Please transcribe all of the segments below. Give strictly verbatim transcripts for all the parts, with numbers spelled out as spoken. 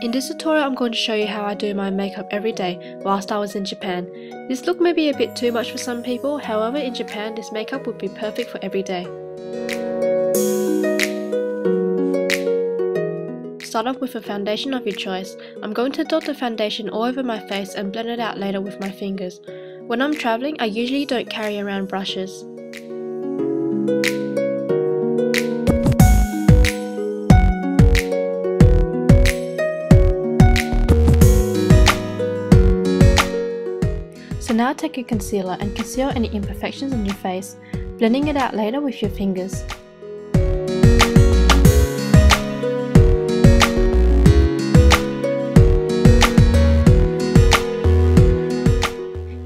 In this tutorial, I'm going to show you how I do my makeup every day whilst I was in Japan. This look may be a bit too much for some people, however in Japan this makeup would be perfect for every day. Start off with a foundation of your choice. I'm going to dot the foundation all over my face and blend it out later with my fingers. When I'm travelling, I usually don't carry around brushes. So now take your concealer and conceal any imperfections on your face, blending it out later with your fingers.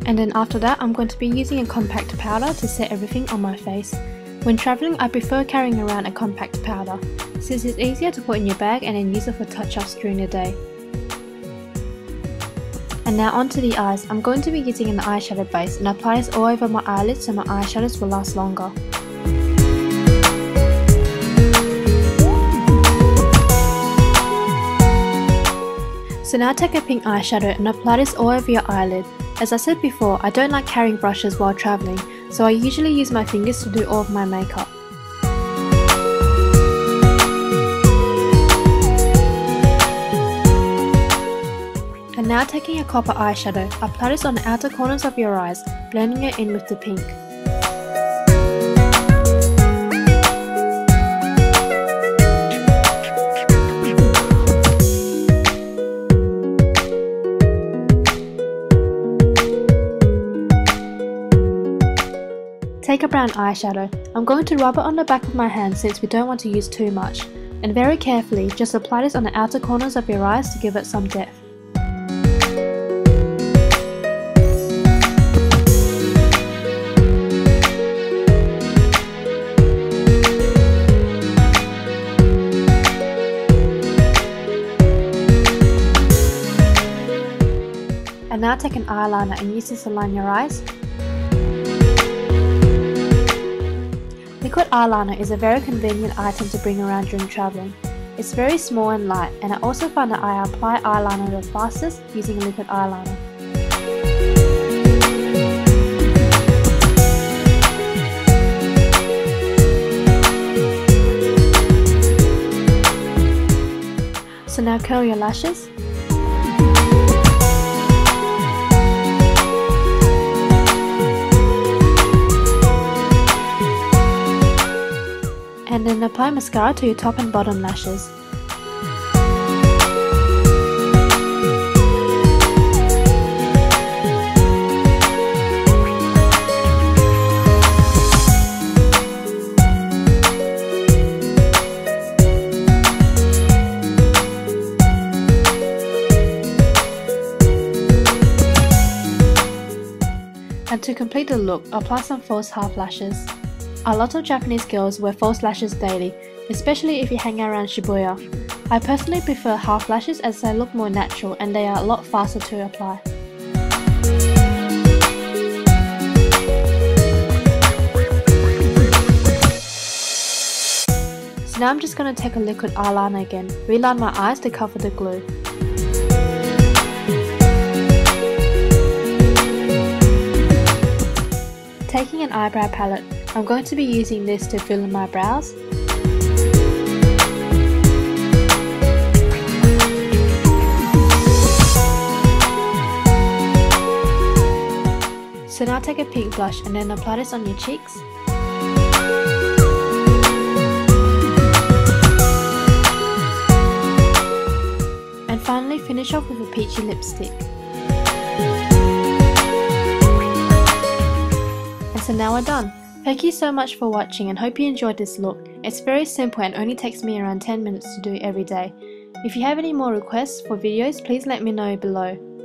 And then after that, I'm going to be using a compact powder to set everything on my face. When travelling, I prefer carrying around a compact powder, since it's easier to put in your bag and then use it for touch-ups during the day. And now onto the eyes. I'm going to be using an eyeshadow base and apply this all over my eyelids so my eyeshadows will last longer. So now take a pink eyeshadow and apply this all over your eyelid. As I said before, I don't like carrying brushes while travelling, so I usually use my fingers to do all of my makeup. And now taking a copper eyeshadow, apply this on the outer corners of your eyes, blending it in with the pink. Take a brown eyeshadow. I'm going to rub it on the back of my hand since we don't want to use too much. And very carefully, just apply this on the outer corners of your eyes to give it some depth. And now take an eyeliner and use this to line your eyes. Liquid eyeliner is a very convenient item to bring around during travelling. It's very small and light, and I also find that I apply eyeliner the fastest using a liquid eyeliner. So now curl your lashes. And then apply mascara to your top and bottom lashes. And to complete the look, apply some false half lashes. A lot of Japanese girls wear false lashes daily, especially if you hang around Shibuya. I personally prefer half lashes as they look more natural and they are a lot faster to apply. So now I'm just going to take a liquid eyeliner again, reline my eyes to cover the glue. Taking an eyebrow palette, I'm going to be using this to fill in my brows. So now take a pink blush and then apply this on your cheeks. And finally finish off with a peachy lipstick. And so now we're done. Thank you so much for watching and hope you enjoyed this look. It's very simple and only takes me around ten minutes to do every day. If you have any more requests for videos, please let me know below.